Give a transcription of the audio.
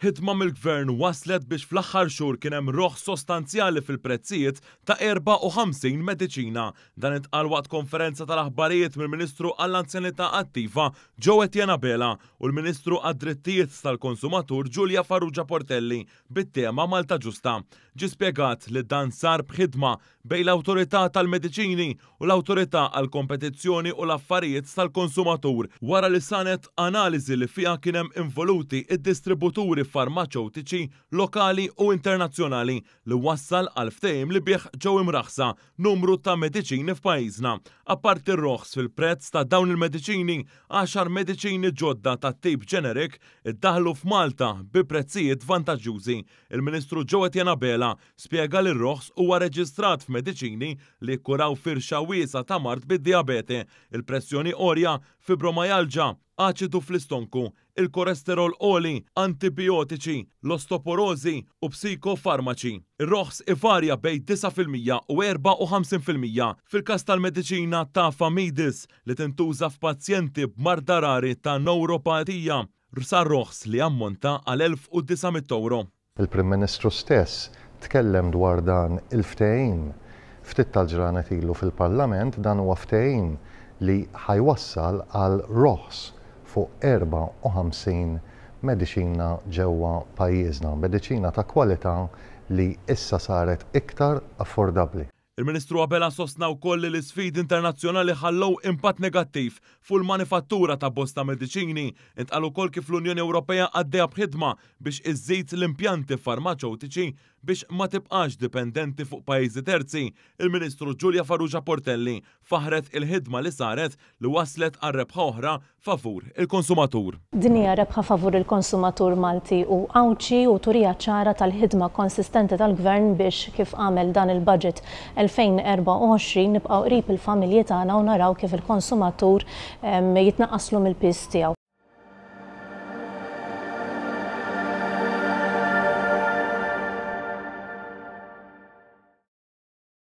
ħidma mill-gvern waslet biex fl-aħħar xhur kien hemm roħ sostanzjali fil-prezzijiet ta' 54 mediċina. Dan intqal waqt konferenza tal-aħbarijiet mill-Ministru għall-Anzjanità Attiva Jo Etienne Abela u l-Ministru għad-Drittijiet tal-Konsumatur Julia Farrugia Portelli bit-tema Malta Ġusta. Ġi spjegat li dan sar b'ħidma bejn l-Awtorità tal-Mediċini u l-Awtorità għall-Kompetizzjoni u l-Affarijiet tal-Konsumatur wara li sanet analiżi li fiha kien hemm involuti id-distributuri farmaceutiċi lokali u internazzjonali li wassal għal ftehim li bih ġew imraħsa numru ta' mediċini f'pajjiżna. Apparti r-roħs fil-prezz ta' dawn il-mediċini, 10 mediċini ġodda ta' tip ġenerik iddaħlu f'Malta bi prezzijiet vantaġġużi. Il-Ministru Jo Etienne Abela spjega li r-roħs huwa reġistrat f'mediċini li jkuraw firxa wiesa ta' mart bid-diabete, il-pressjoni orja, fibromyalgia, aċidu fl-istonku, il-kolesterol oli, antibiotiċi, l-ostoporozi u psikofarmaċi. Ir-roħs ivarja bejn 9% u 54% fil-każ tal-mediċina tafamidis li tintuża f'pazjenti b'marda rari ta' neuropatija. Sar roħs li ammonta għal 1900 €. Il-Prim Ministru stess tkellem dwar dan il-ftehim ftit tal-ġranet ilu fil-Parlament. Dan huwa ftehim li ħajwassal għal roħs fuq 54 mediċina ġewwa pajjiżna, mediċina ta' kwalità li issa saret iktar affordabbli. Il-Ministru Abela sostna wkoll li l-isfidi internazzjonali ħallew impatt negattiv fuq il-manifattura ta' bosta mediċini. Intqal ukoll kif l-Unjoni Ewropea għaddejja b'ħidma biex iżżid l-impjanti farmaceutiċi biex ma tibqax dipendenti fuq pajjiżi terzi. Il-Ministru Julia Farrugia Portelli faħret il-ħidma li saret li waslet għal rebħa oħra favur il-konsumatur. Din hija rebħa favur il-konsumatur Malti u għawċi u turija ċara tal-ħidma konsistenti tal-gvern biex kif għamel dan il-budget 2024 nibqgħu qrib il-familji tagħna u naraw kif il-konsumatur jitnaqqaslu mill-piss tiegħu.